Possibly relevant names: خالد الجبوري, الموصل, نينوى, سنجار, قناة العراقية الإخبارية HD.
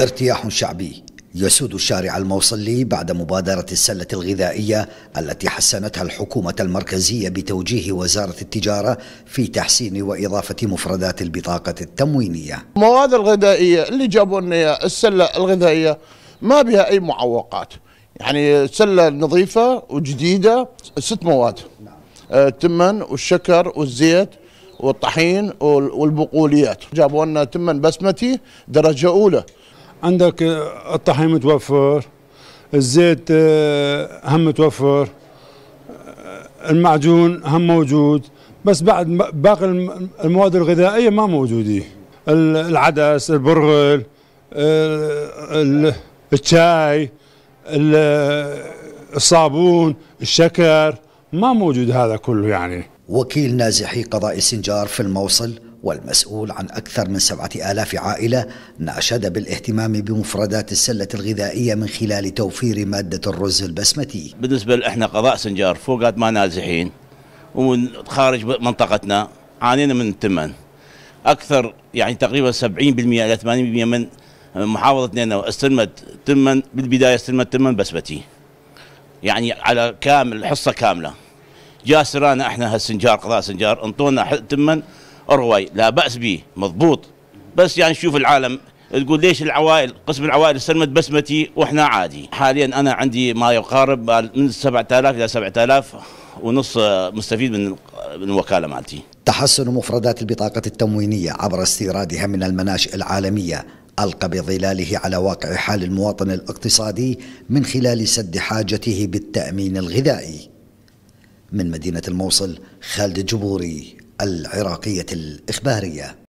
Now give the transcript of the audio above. ارتياح شعبي يسود شارع الموصلي بعد مبادرة السلة الغذائية التي حسنتها الحكومة المركزية بتوجيه وزارة التجارة في تحسين وإضافة مفردات البطاقة التموينية. المواد الغذائية اللي جابوا لنا السلة الغذائية ما بها أي معوقات، يعني سلة نظيفة وجديدة، 6 مواد، التمن والشكر والزيت والطحين والبقوليات. جابوا لنا تمن بسمتي درجة أولى، عندك الطحين متوفر، الزيت هم متوفر، المعجون هم موجود، بس بعد باقي المواد الغذائية ما موجودة، العدس، البرغل، الشاي، الصابون، الشكر، ما موجود هذا كله. يعني وكيل نازحي قضاء سنجار في الموصل والمسؤول عن أكثر من 7000 عائلة ناشد بالاهتمام بمفردات السلة الغذائية من خلال توفير مادة الرز البسمتي. بالنسبة لإحنا قضاء سنجار فوقات ما نازحين وخارج منطقتنا عانينا من التمن أكثر، يعني تقريبا 70% إلى 80% من محافظة نينوى استلمت تمن. بالبداية استلمت تمن بسمتي يعني على كامل حصة كاملة. جاء سرانا إحنا هالسنجار قضاء سنجار انطونا تمن أروي لا بأس به مضبوط، بس يعني شوف العالم تقول ليش العوائل قسم العوائل استلمت بسمتي وإحنا عادي. حاليا أنا عندي ما يقارب من 7000 إلى 7500 مستفيد من الوكالة مالتي. تحسن مفردات البطاقة التموينية عبر استيرادها من المناشئ العالمية ألقى بظلاله على واقع حال المواطن الاقتصادي من خلال سد حاجته بالتأمين الغذائي. من مدينة الموصل، خالد الجبوري، العراقية الإخبارية.